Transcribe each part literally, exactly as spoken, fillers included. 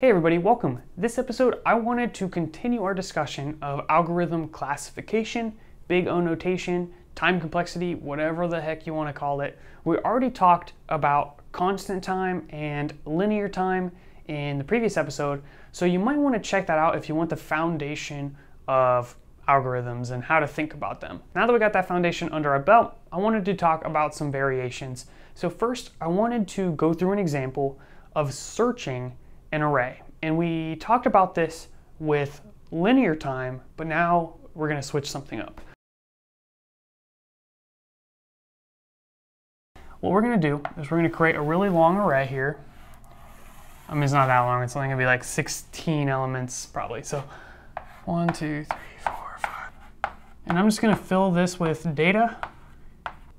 Hey everybody, welcome. This episode, I wanted to continue our discussion of algorithm classification, big O notation, time complexity, whatever the heck you want to call it. We already talked about constant time and linear time in the previous episode, so you might want to check that out if you want the foundation of algorithms and how to think about them. Now that we got that foundation under our belt, I wanted to talk about some variations. So first, I wanted to go through an example of searching an array. And we talked about this with linear time, but now we're going to switch something up. What we're going to do is we're going to create a really long array here. I mean, it's not that long. It's only going to be like sixteen elements probably. So one, two, three, four, five. And I'm just going to fill this with data.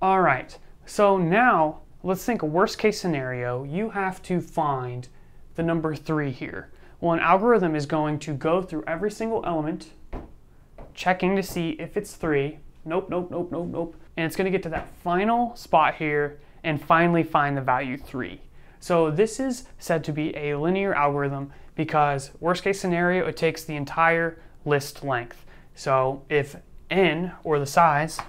All right. So now let's think a worst case scenario. You have to find the number three here. Well, an algorithm is going to go through every single element, checking to see if it's three. Nope, nope, nope, nope, nope. And it's going to get to that final spot here and finally find the value three. So this is said to be a linear algorithm because worst case scenario, it takes the entire list length. So if n, or the size,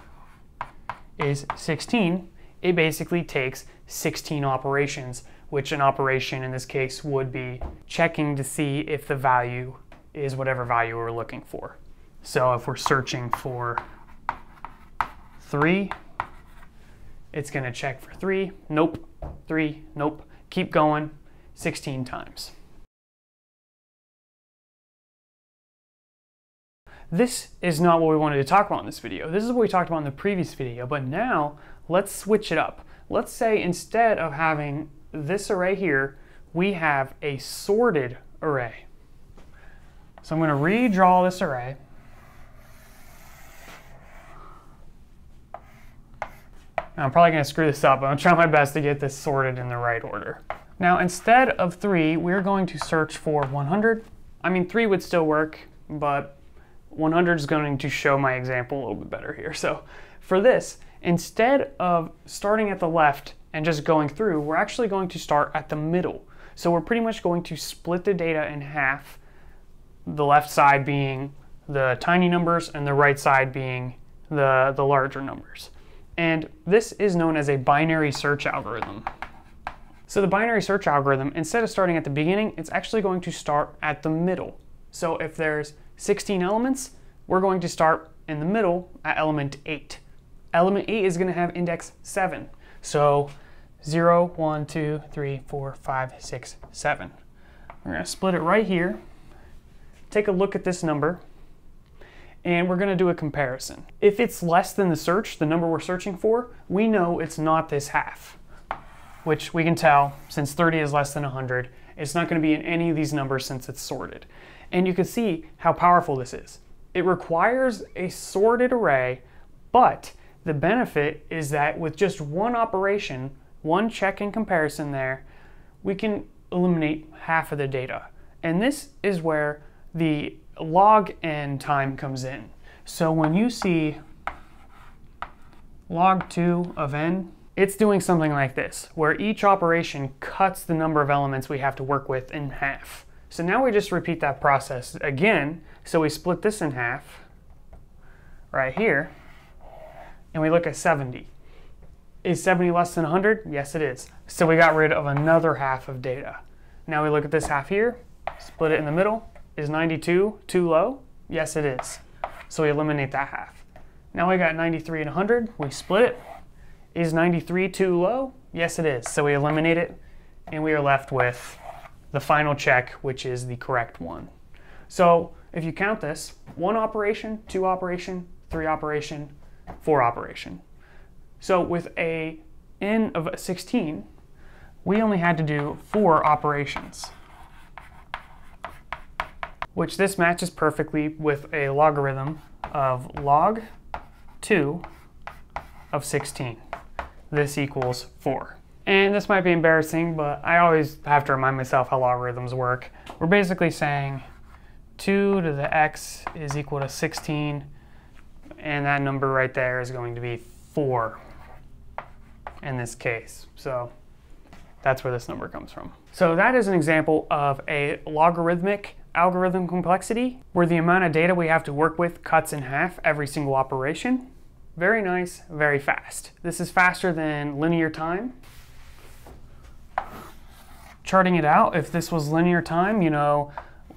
is sixteen, it basically takes sixteen operations, which an operation in this case would be checking to see if the value is whatever value we're looking for. So if we're searching for three, it's gonna check for three, nope, three, nope, keep going sixteen times. This is not what we wanted to talk about in this video. This is what we talked about in the previous video, but now let's switch it up. Let's say instead of having this array here, we have a sorted array. So I'm going to redraw this array. Now I'm probably going to screw this up, but I'm trying my best to get this sorted in the right order. Now instead of three, we're going to search for one hundred. I mean, three would still work, but one hundred is going to show my example a little bit better here. So for this, instead of starting at the left and just going through, we're actually going to start at the middle. So we're pretty much going to split the data in half, the left side being the tiny numbers and the right side being the, the larger numbers. And this is known as a binary search algorithm. So the binary search algorithm, instead of starting at the beginning, it's actually going to start at the middle. So if there's sixteen elements, we're going to start in the middle at element eight. Element eight is going to have index seven. So zero, one, two, three, four, five, six, seven. We're going to split it right here, take a look at this number, and we're going to do a comparison. If it's less than the search, the number we're searching for, we know it's not this half, which we can tell since thirty is less than one hundred, it's not going to be in any of these numbers since it's sorted. And you can see how powerful this is. It requires a sorted array, but the benefit is that with just one operation, one check and comparison there, we can eliminate half of the data. And this is where the log n time comes in. So when you see log two of n, it's doing something like this, where each operation cuts the number of elements we have to work with in half. So now we just repeat that process again. So we split this in half right here, and we look at seventy. Is seventy less than one hundred? Yes, it is. So we got rid of another half of data. Now we look at this half here, split it in the middle. Is ninety-two too low? Yes, it is. So we eliminate that half. Now we got ninety-three and one hundred. We split it. Is ninety-three too low? Yes, it is. So we eliminate it, and we are left with the final check, which is the correct one. So if you count this, one operation, two operation, three operation, for operation. So with a n of sixteen, we only had to do four operations, which this matches perfectly with a logarithm of log two of sixteen. This equals four. And this might be embarrassing, but I always have to remind myself how logarithms work. We're basically saying two to the x is equal to sixteen, and that number right there is going to be four in this case. So That's where this number comes from. So that is an example of a logarithmic algorithm complexity, where the amount of data we have to work with cuts in half every single operation. Very nice, very fast. This is faster than linear time. Charting it out, if this was linear time, you know,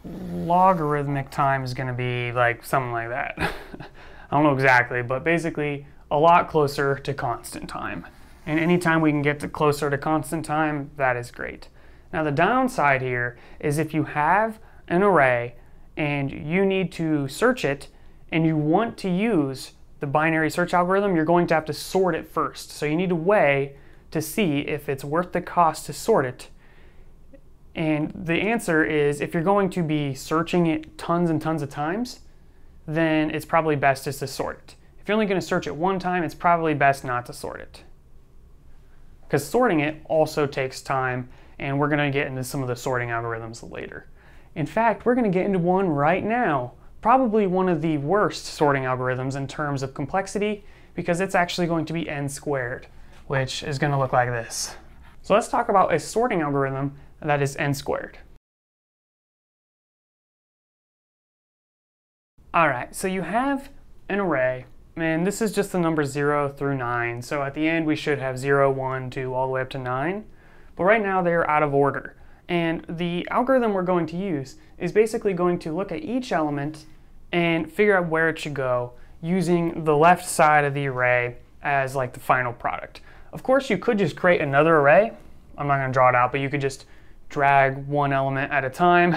logarithmic time is gonna be like something like that. I don't know exactly, but basically a lot closer to constant time. And anytime we can get to closer to constant time, that is great. Now the downside here is if you have an array and you need to search it and you want to use the binary search algorithm, you're going to have to sort it first. So you need a way to see if it's worth the cost to sort it. And the answer is, if you're going to be searching it tons and tons of times, then it's probably best just to sort it. If you're only going to search it one time, it's probably best not to sort it, because sorting it also takes time, and we're going to get into some of the sorting algorithms later. In fact, we're going to get into one right now, probably one of the worst sorting algorithms in terms of complexity, because it's actually going to be n squared, which is going to look like this. So let's talk about a sorting algorithm that is n squared. All right, so you have an array, and this is just the numbers zero through nine. So at the end, we should have zero, one, two, all the way up to nine. But right now, they're out of order. And the algorithm we're going to use is basically going to look at each element and figure out where it should go using the left side of the array as like the final product. Of course, you could just create another array. I'm not going to draw it out, but you could just drag one element at a time,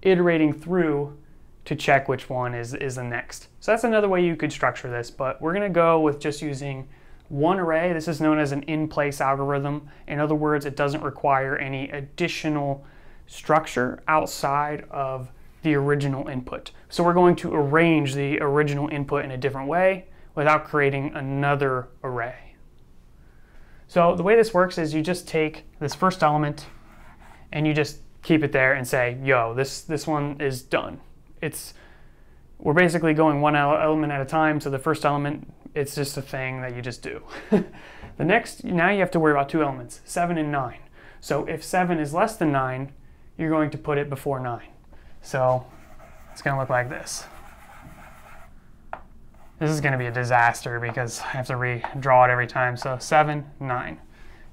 iterating through to check which one is, is the next. So that's another way you could structure this, but we're gonna go with just using one array. This is known as an in-place algorithm. In other words, it doesn't require any additional structure outside of the original input. So we're going to arrange the original input in a different way without creating another array. So the way this works is you just take this first element and you just keep it there and say, yo, this, this one is done. It's, we're basically going one element at a time, so the first element, it's just a thing that you just do. The next, now you have to worry about two elements, seven and nine. So if seven is less than nine, you're going to put it before nine. So it's gonna look like this. This is gonna be a disaster because I have to redraw it every time, so seven, nine.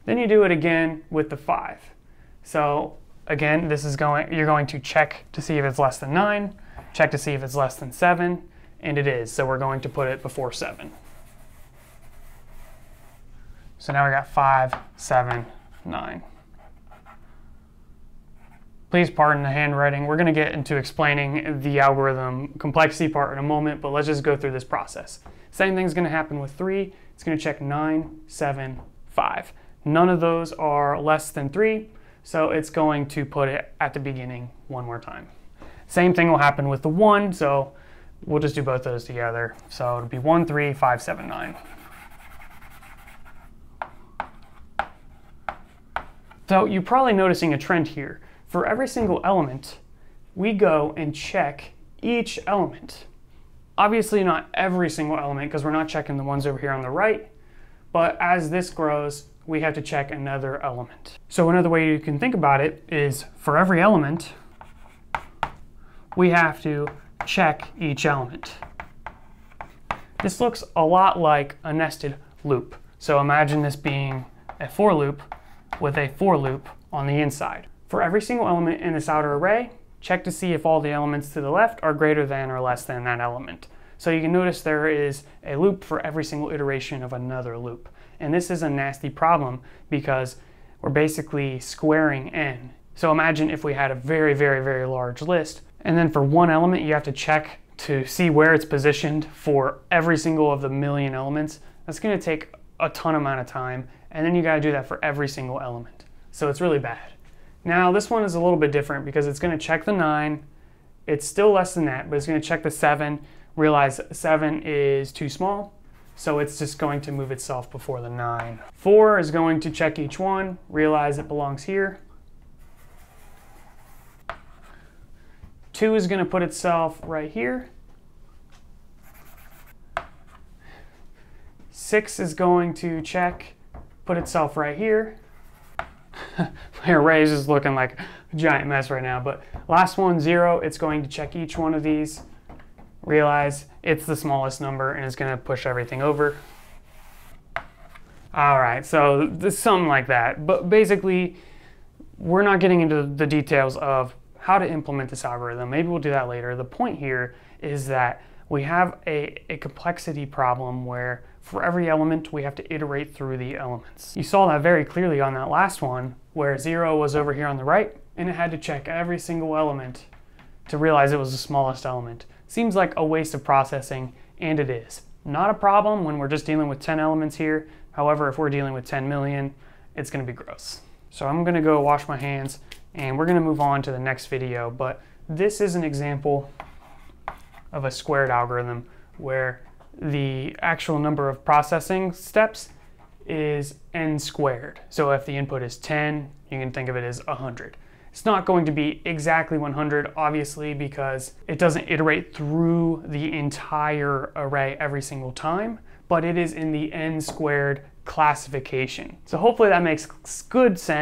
Then you do it again with the five. So again, this is going, you're going to check to see if it's less than nine, check to see if it's less than seven, and it is, so we're going to put it before seven. So now we got five, seven, nine. Please pardon the handwriting. We're gonna get into explaining the algorithm complexity part in a moment, but let's just go through this process. Same thing's gonna happen with three. It's gonna check nine, seven, five. None of those are less than three, so it's going to put it at the beginning one more time. Same thing will happen with the one, so we'll just do both those together. So it'll be one, three, five, seven, nine. So you're probably noticing a trend here. For every single element, we go and check each element. Obviously not every single element, because we're not checking the ones over here on the right, but as this grows, we have to check another element. So another way you can think about it is, for every element, we have to check each element. This looks a lot like a nested loop. So imagine this being a for loop with a for loop on the inside. For every single element in this outer array, check to see if all the elements to the left are greater than or less than that element. So you can notice there is a loop for every single iteration of another loop. And this is a nasty problem because we're basically squaring n. So imagine if we had a very, very, very large list, and then for one element, you have to check to see where it's positioned for every single of the million elements. That's gonna take a ton amount of time, and then you gotta do that for every single element. So it's really bad. Now, this one is a little bit different because it's gonna check the nine. It's still less than that, but it's gonna check the seven, realize seven is too small, so it's just going to move itself before the nine. Four is going to check each one, realize it belongs here. Two is gonna put itself right here. Six is going to check, put itself right here. my arrays is looking like a giant mess right now. But last one, zero, it's going to check each one of these, realize it's the smallest number, and it's going to push everything over. All right, so there's something like that. But basically, we're not getting into the details of how to implement this algorithm. Maybe we'll do that later. The point here is that we have a, a complexity problem where for every element, we have to iterate through the elements. You saw that very clearly on that last one, where zero was over here on the right, and it had to check every single element to realize it was the smallest element. Seems like a waste of processing, and it is. Not a problem when we're just dealing with ten elements here. However, if we're dealing with ten million, it's gonna be gross. So I'm gonna go wash my hands, and we're gonna move on to the next video, but this is an example of a squared algorithm where the actual number of processing steps is n squared. So if the input is ten, you can think of it as one hundred. It's not going to be exactly one hundred, obviously, because it doesn't iterate through the entire array every single time, but it is in the n squared classification. So hopefully that makes good sense.